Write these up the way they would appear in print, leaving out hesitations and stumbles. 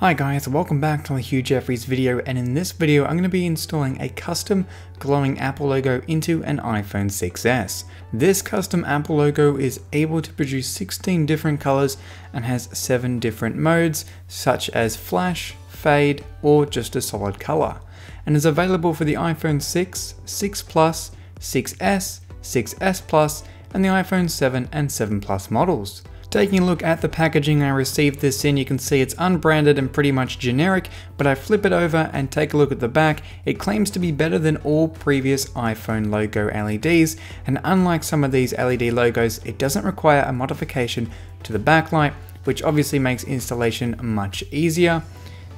Hi guys, welcome back to the Hugh Jeffreys video, and in this video I'm going to be installing a custom glowing Apple logo into an iPhone 6s. This custom Apple logo is able to produce 16 different colors and has 7 different modes such as flash, fade, or just a solid color, and is available for the iPhone 6, 6 Plus, 6s, 6s Plus, and the iPhone 7 and 7 Plus models. Taking a look at the packaging I received this in, you can see it's unbranded and pretty much generic, but I flip it over and take a look at the back. It claims to be better than all previous iPhone logo LEDs, and unlike some of these LED logos, it doesn't require a modification to the backlight, which obviously makes installation much easier,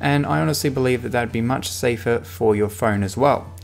and I honestly believe that that'd be much safer for your phone as well.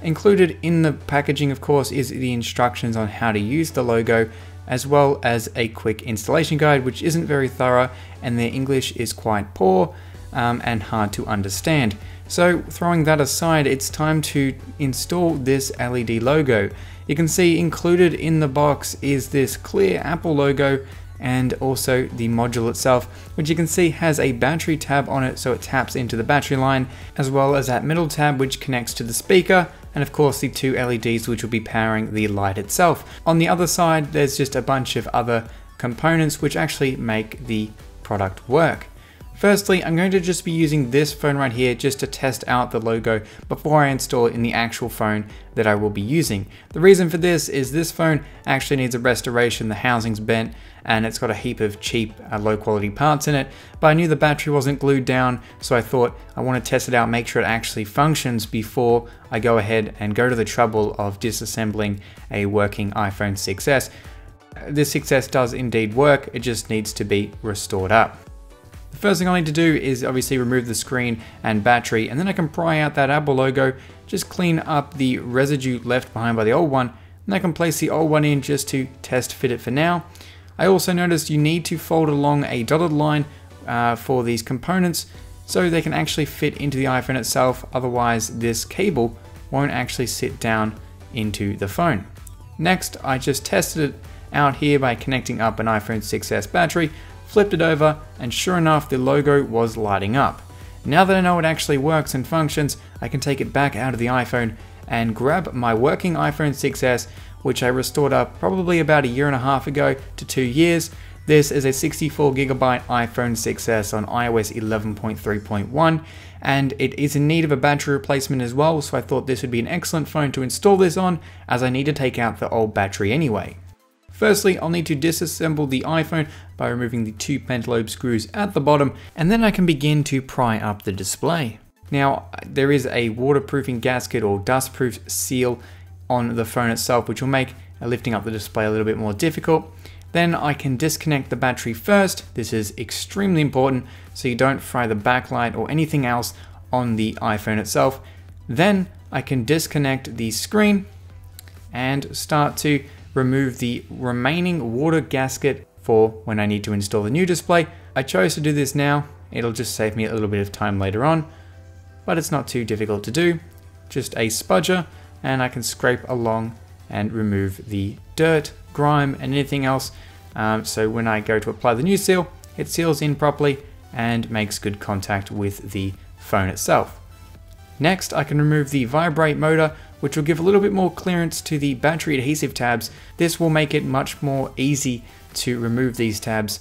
Included in the packaging, of course, is the instructions on how to use the logo, as well as a quick installation guide, which isn't very thorough, and their English is quite poor and hard to understand. So throwing that aside, it's time to install this LED logo. You can see included in the box is this clear Apple logo and also the module itself, which you can see has a battery tab on it, so it taps into the battery line, as well as that middle tab which connects to the speaker, and of course the 2 LEDs which will be powering the light itself. On the other side, there's just a bunch of other components which actually make the product work. Firstly, I'm going to just be using this phone right here just to test out the logo before I install it in the actual phone that I will be using. The reason for this is this phone actually needs a restoration, the housing's bent, and it's got a heap of cheap low quality parts in it, but I knew the battery wasn't glued down, so I thought I want to test it out, make sure it actually functions before I go ahead and go to the trouble of disassembling a working iPhone 6s. This 6s does indeed work, it just needs to be restored up. The first thing I need to do is obviously remove the screen and battery, and then I can pry out that Apple logo, just clean up the residue left behind by the old one, and I can place the old one in just to test fit it for now. I also noticed you need to fold along a dotted line for these components so they can actually fit into the iPhone itself, otherwise this cable won't actually sit down into the phone. Next, I just tested it out here by connecting up an iPhone 6s battery, flipped it over, and sure enough the logo was lighting up. Now that I know it actually works and functions, I can take it back out of the iPhone and grab my working iPhone 6s, which I restored up probably about 1.5 years ago to 2 years. This is a 64GB iPhone 6s on iOS 11.3.1, and it is in need of a battery replacement as well, so I thought this would be an excellent phone to install this on, as I need to take out the old battery anyway. Firstly, I'll need to disassemble the iPhone by removing the 2 pentalobe screws at the bottom, and then I can begin to pry up the display. Now, there is a waterproofing gasket or dustproof seal on the phone itself, which will make lifting up the display a little bit more difficult. Then I can disconnect the battery first. This is extremely important so you don't fry the backlight or anything else on the iPhone itself. Then I can disconnect the screen and start to remove the remaining water gasket for when I need to install the new display. I chose to do this now, it'll just save me a little bit of time later on, but it's not too difficult to do. Just a spudger, and I can scrape along and remove the dirt, grime, and anything else, so when I go to apply the new seal, it seals in properly and makes good contact with the phone itself. Next, I can remove the vibrate motor, which will give a little bit more clearance to the battery adhesive tabs. This will make it much more easy to remove these tabs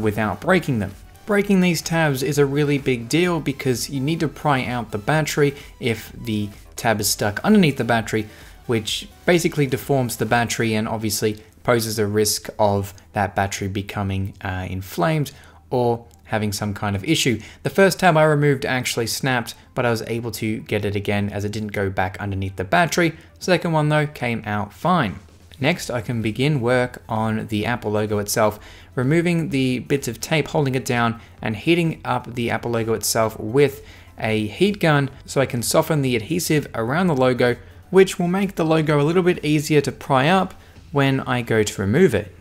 without breaking them. Breaking these tabs is a really big deal because you need to pry out the battery if the tab is stuck underneath the battery, which basically deforms the battery and obviously poses a risk of that battery becoming inflamed or having some kind of issue. The first tab I removed actually snapped, but I was able to get it again as it didn't go back underneath the battery. Second one though came out fine. Next, I can begin work on the Apple logo itself, removing the bits of tape holding it down and heating up the Apple logo itself with a heat gun so I can soften the adhesive around the logo, which will make the logo a little bit easier to pry up when I go to remove it.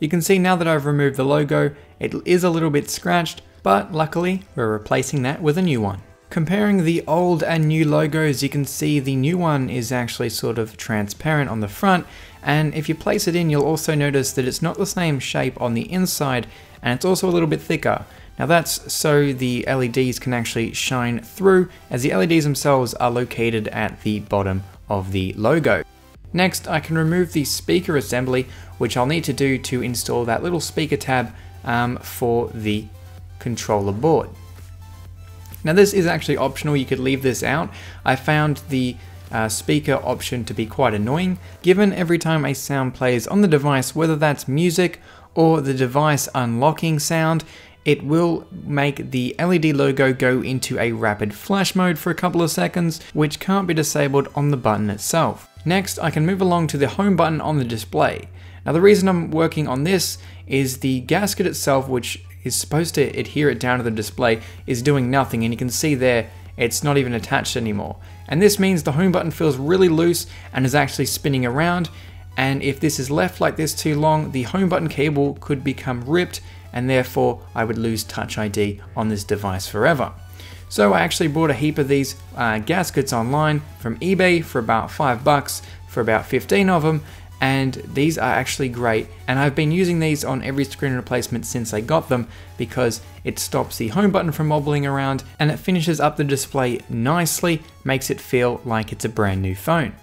You can see now that I've removed the logo, it is a little bit scratched, but luckily we're replacing that with a new one. Comparing the old and new logos, you can see the new one is actually sort of transparent on the front, and if you place it in, you'll also notice that it's not the same shape on the inside, and it's also a little bit thicker. Now that's so the LEDs can actually shine through, as the LEDs themselves are located at the bottom of the logo. Next, I can remove the speaker assembly, which I'll need to do to install that little speaker tab for the controller board. Now this is actually optional, you could leave this out. I found the speaker option to be quite annoying, given every time a sound plays on the device, whether that's music or the device unlocking sound, it will make the LED logo go into a rapid flash mode for a couple of seconds, which can't be disabled on the button itself. Next, I can move along to the home button on the display. Now the reason I'm working on this is the gasket itself, which is supposed to adhere it down to the display, is doing nothing, and you can see there it's not even attached anymore. And this means the home button feels really loose and is actually spinning around, and if this is left like this too long, the home button cable could become ripped, and therefore I would lose Touch ID on this device forever. So I actually bought a heap of these gaskets online from eBay for about $5 for about 15 of them, and these are actually great, and I've been using these on every screen replacement since I got them because it stops the home button from wobbling around and it finishes up the display nicely, makes it feel like it's a brand new phone.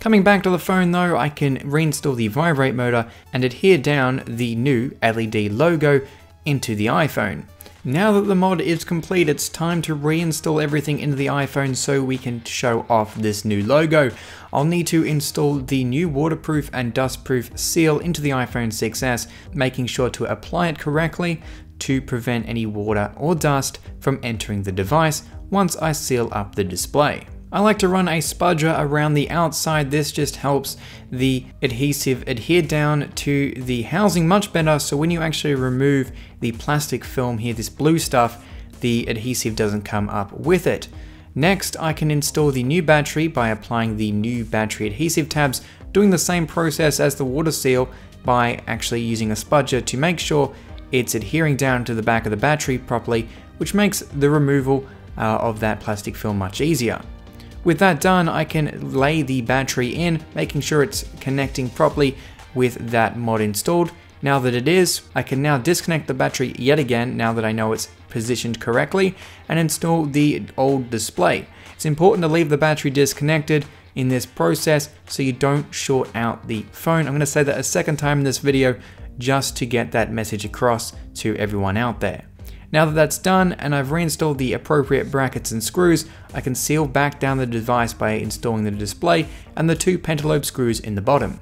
Coming back to the phone though, I can reinstall the vibrate motor and adhere down the new LED logo into the iPhone. Now that the mod is complete, it's time to reinstall everything into the iPhone so we can show off this new logo. I'll need to install the new waterproof and dustproof seal into the iPhone 6s, making sure to apply it correctly to prevent any water or dust from entering the device once I seal up the display. I like to run a spudger around the outside. This just helps the adhesive adhere down to the housing much better, so when you actually remove the plastic film here, this blue stuff, the adhesive doesn't come up with it. Next, I can install the new battery by applying the new battery adhesive tabs, doing the same process as the water seal by actually using a spudger to make sure it's adhering down to the back of the battery properly, which makes the removal of that plastic film much easier. With that done, I can lay the battery in, making sure it's connecting properly with that mod installed. Now that it is, I can now disconnect the battery yet again now that I know it's positioned correctly and install the old display. It's important to leave the battery disconnected in this process so you don't short out the phone. I'm going to say that a second time in this video just to get that message across to everyone out there. Now that that's done and I've reinstalled the appropriate brackets and screws, I can seal back down the device by installing the display and the two pentalobe screws in the bottom.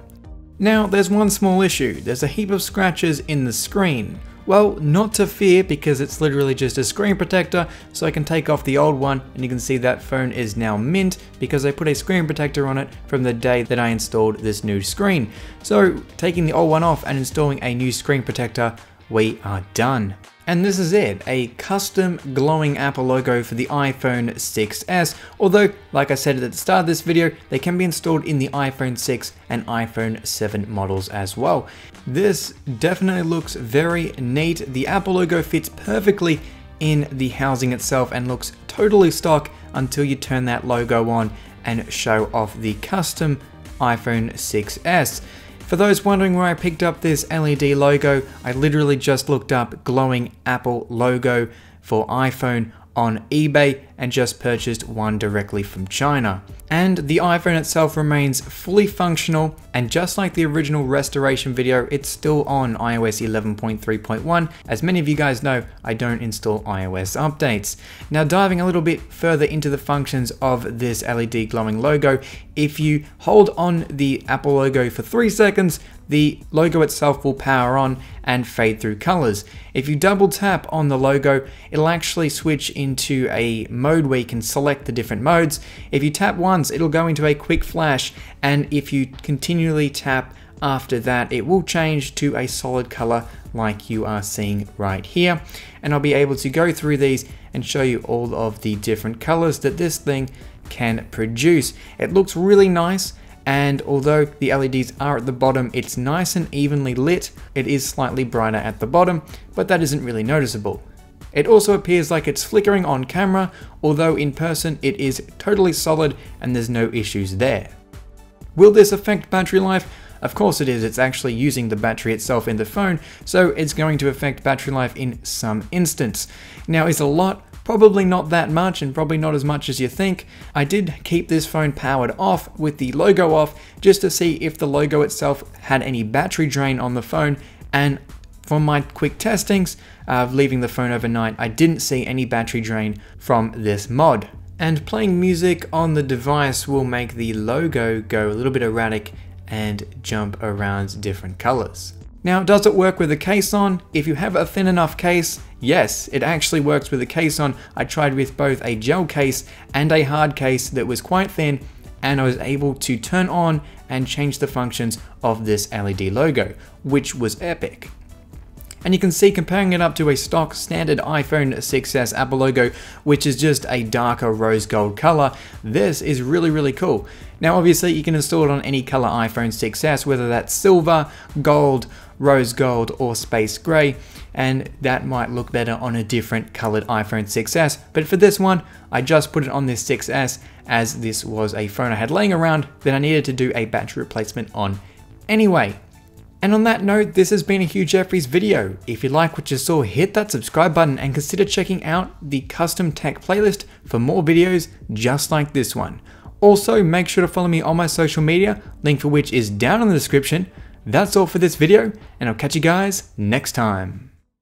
Now there's one small issue, there's a heap of scratches in the screen. Well, not to fear because it's literally just a screen protector, so I can take off the old one and you can see that phone is now mint because I put a screen protector on it from the day that I installed this new screen. So taking the old one off and installing a new screen protector, we are done. And this is it, a custom glowing Apple logo for the iPhone 6s, although, like I said at the start of this video, they can be installed in the iPhone 6 and iPhone 7 models as well. This definitely looks very neat. The Apple logo fits perfectly in the housing itself and looks totally stock until you turn that logo on and show off the custom iPhone 6s. For those wondering where I picked up this LED logo, I literally just looked up glowing Apple logo for iPhone on eBay and just purchased one directly from China. And the iPhone itself remains fully functional, and just like the original restoration video, it's still on iOS 11.3.1. As many of you guys know, I don't install iOS updates. Now diving a little bit further into the functions of this LED glowing logo, if you hold on the Apple logo for 3 seconds, the logo itself will power on and fade through colors. If you double tap on the logo, it'll actually switch into a mode where you can select the different modes. If you tap once, it'll go into a quick flash, and if you continually tap after that, it will change to a solid color like you are seeing right here. And I'll be able to go through these and show you all of the different colors that this thing can produce. It looks really nice, and although the LEDs are at the bottom, it's nice and evenly lit. It is slightly brighter at the bottom, but that isn't really noticeable. It also appears like it's flickering on camera, although in person it is totally solid and there's no issues there. Will this affect battery life? Of course it is, it's actually using the battery itself in the phone, so it's going to affect battery life in some instance. Now, is a lot? Probably not that much, and probably not as much as you think. I did keep this phone powered off with the logo off just to see if the logo itself had any battery drain on the phone, and from my quick testings of leaving the phone overnight, I didn't see any battery drain from this mod. And playing music on the device will make the logo go a little bit erratic and jump around different colors. Now, does it work with the case on? If you have a thin enough case, yes, it actually works with the case on. I tried with both a gel case and a hard case that was quite thin, and I was able to turn on and change the functions of this LED logo, which was epic. And you can see, comparing it up to a stock standard iPhone 6s Apple logo, which is just a darker rose gold color, this is really, really cool. Now, obviously you can install it on any color iPhone 6s, whether that's silver, gold, rose gold, or space gray, and that might look better on a different colored iPhone 6s. But for this one, I just put it on this 6s as this was a phone I had laying around that I needed to do a battery replacement on anyway. And on that note, this has been a Hugh Jeffreys video. If you like what you saw, hit that subscribe button and consider checking out the custom tech playlist for more videos just like this one. Also, make sure to follow me on my social media, link for which is down in the description. That's all for this video, and I'll catch you guys next time.